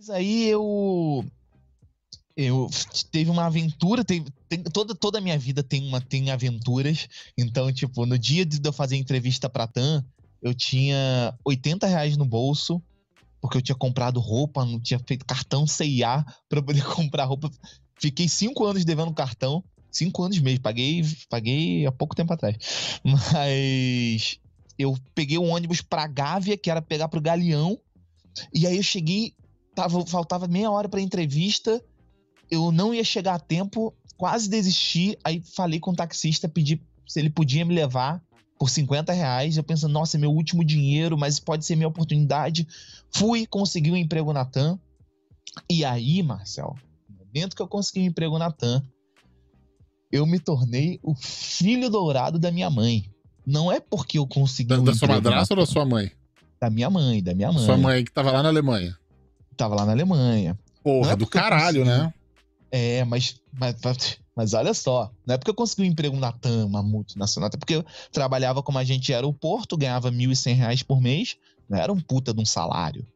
Mas aí eu teve uma aventura, toda a minha vida tem aventuras. Então, tipo, no dia de eu fazer entrevista pra TAM, eu tinha R$80 no bolso, porque eu tinha comprado roupa, não tinha feito cartão C&A pra poder comprar roupa. Fiquei 5 anos devendo cartão. 5 anos mesmo, paguei há pouco tempo atrás. Mas eu peguei um ônibus pra Gávea, que era pegar pro Galeão. E aí eu cheguei, faltava meia hora pra entrevista. Eu não ia chegar a tempo, quase desisti. Aí falei com o taxista, pedi se ele podia me levar por R$50. Eu pensando, nossa, é meu último dinheiro, mas pode ser minha oportunidade. Fui, consegui um emprego na TAM. E aí, Marcel, no momento que eu consegui um emprego na TAM, eu me tornei o filho dourado da minha mãe. Não é porque eu consegui... Da sua madrasta ou da sua mãe? Da minha mãe. Sua mãe que tava lá na Alemanha. Porra, é do caralho, né? É, mas olha só. Não é porque eu consegui um emprego na TAM, uma multinacional. Até porque eu trabalhava como agente de aeroporto, ganhava R$1.100 por mês. Não era um puta de um salário.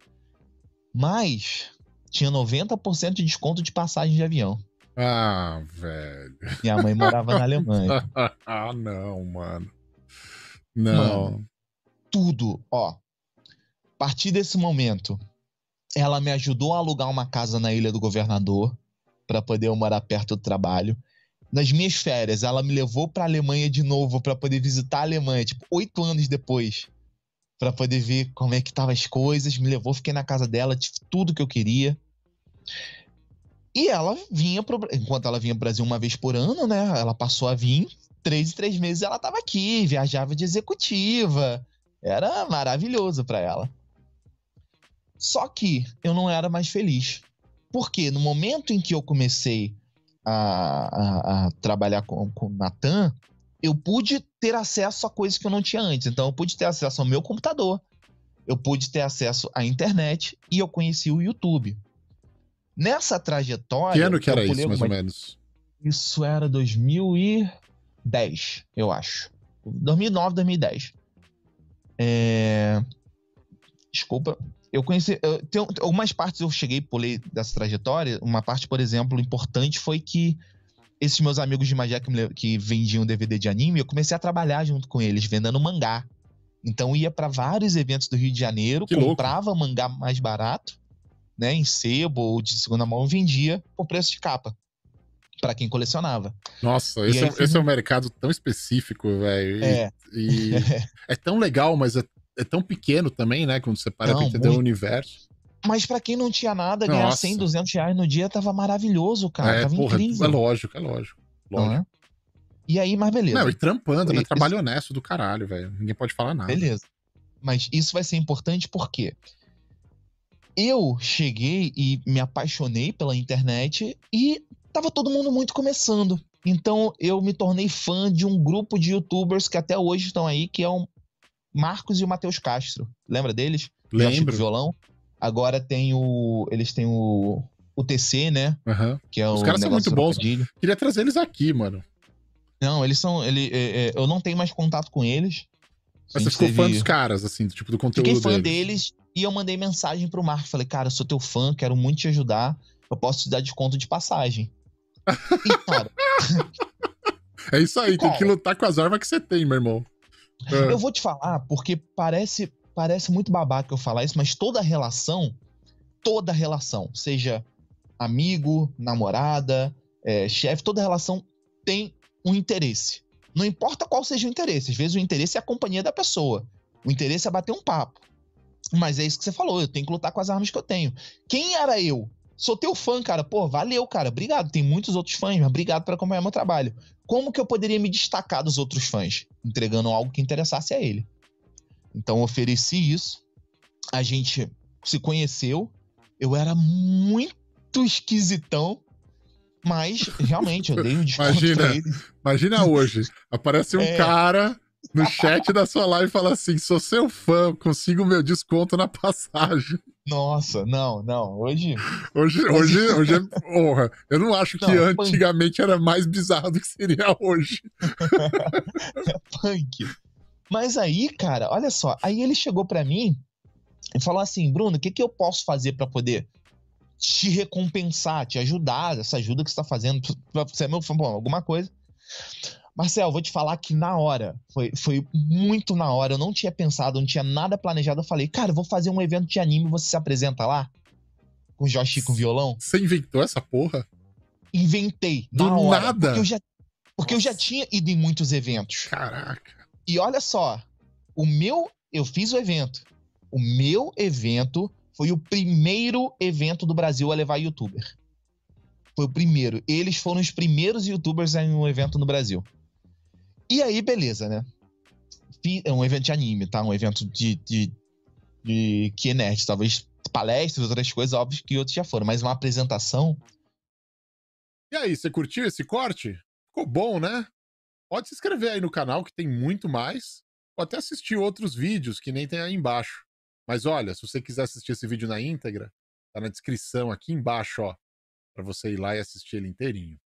Mas tinha 90% de desconto de passagem de avião. Ah, velho. Minha mãe morava na Alemanha. Ah, não, mano. Não. Mano, tudo, ó. A partir desse momento, ela me ajudou a alugar uma casa na Ilha do Governador pra poder eu morar perto do trabalho. Nas minhas férias, ela me levou pra Alemanha de novo pra poder visitar a Alemanha, tipo, 8 anos depois, pra poder ver como é que estavam as coisas. Me levou, fiquei na casa dela, tive tudo que eu queria. E ela vinha, enquanto ela vinha pro Brasil uma vez por ano, né? Ela passou a vir 3 em 3 meses, ela tava aqui, viajava de executiva. Era maravilhoso pra ela. Só que eu não era mais feliz. Porque no momento em que eu comecei a trabalhar com o Natan, eu pude ter acesso a coisas que eu não tinha antes. Então eu pude ter acesso ao meu computador, eu pude ter acesso à internet e eu conheci o YouTube. Nessa trajetória... Que ano que era isso, mais ou menos? Isso era 2010, eu acho. 2009, 2010. Desculpa. Eu conheci... Tem algumas partes eu cheguei, pulei dessa trajetória. Uma parte, por exemplo, importante foi que esses meus amigos de Magé que vendiam DVD de anime, eu comecei a trabalhar junto com eles, vendendo mangá. Então eu ia para vários eventos do Rio de Janeiro, que comprava louco. Mangá mais barato, né, em sebo ou de segunda mão, vendia por preço de capa pra quem colecionava. Nossa, esse é um mercado tão específico, velho. É tão legal, mas é tão pequeno também, né, quando você para pra entender o universo. Mas pra quem não tinha nada, ganhar R$100, R$200 no dia tava maravilhoso, cara. Tava incrível. É lógico. Uhum. E aí, mas beleza. Não, e trampando, né? Trabalho honesto do caralho, velho. Ninguém pode falar nada. Beleza. Mas isso vai ser importante porque... eu cheguei e me apaixonei pela internet e tava todo mundo muito começando. Então eu me tornei fã de um grupo de youtubers que até hoje estão aí, que é o Marcos e o Matheus Castro. Lembra deles? Lembro. Jô Chico violão. Agora eles têm o TC, né? Uhum. Que é... Os caras são muito bons. Queria trazer eles aqui, mano. Não, eles são... eu não tenho mais contato com eles. Mas você ficou fã dos caras, assim, tipo, do conteúdo deles? Fiquei fã deles. E eu mandei mensagem pro Marco, falei, cara, eu sou teu fã, quero muito te ajudar, eu posso te dar desconto de passagem. E, cara... É isso aí, cara, tem que lutar com as armas que você tem, meu irmão. Eu vou te falar, porque parece muito babaca eu falar isso, mas toda relação, seja amigo, namorada, chefe, toda relação tem um interesse. Não importa qual seja o interesse, às vezes o interesse é a companhia da pessoa, o interesse é bater um papo. Mas é isso que você falou, eu tenho que lutar com as armas que eu tenho. Quem era eu? Sou teu fã, cara. Pô, valeu, cara, obrigado. Tem muitos outros fãs, mas obrigado por acompanhar meu trabalho. Como que eu poderia me destacar dos outros fãs? Entregando algo que interessasse a ele. Então eu ofereci isso. A gente se conheceu. Eu era muito esquisitão, mas realmente eu dei um desconto. Imagina hoje, aparece um cara... no chat da sua live fala assim, sou seu fã, consigo meu desconto na passagem. Nossa, não, hoje é porra. Eu não acho que antigamente era mais bizarro do que seria hoje. É punk. Mas aí, cara, olha só, aí ele chegou pra mim e falou assim, Bruno, o que eu posso fazer pra poder te recompensar, te ajudar, essa ajuda que você está fazendo, pra você, bom, alguma coisa. Marcel, vou te falar que na hora, foi muito na hora, eu não tinha pensado, não tinha nada planejado, eu falei, cara, eu vou fazer um evento de anime, você se apresenta lá? Com o Jô Chico com violão? Você inventou essa porra? Inventei, do na hora, nada? Porque eu já tinha ido em muitos eventos. Caraca. E olha só, eu fiz o evento, o meu evento foi o primeiro evento do Brasil a levar youtuber. Foi o primeiro. Eles foram os primeiros youtubers em um evento no Brasil. E aí, beleza, né? É um evento de anime, tá? Um evento de que é nerd. Talvez palestras, outras coisas, óbvio que outros já foram. Mas uma apresentação... E aí, você curtiu esse corte? Ficou bom, né? Pode se inscrever aí no canal, que tem muito mais. Ou até assistir outros vídeos, que nem tem aí embaixo. Mas olha, se você quiser assistir esse vídeo na íntegra, tá na descrição aqui embaixo, ó. Pra você ir lá e assistir ele inteirinho.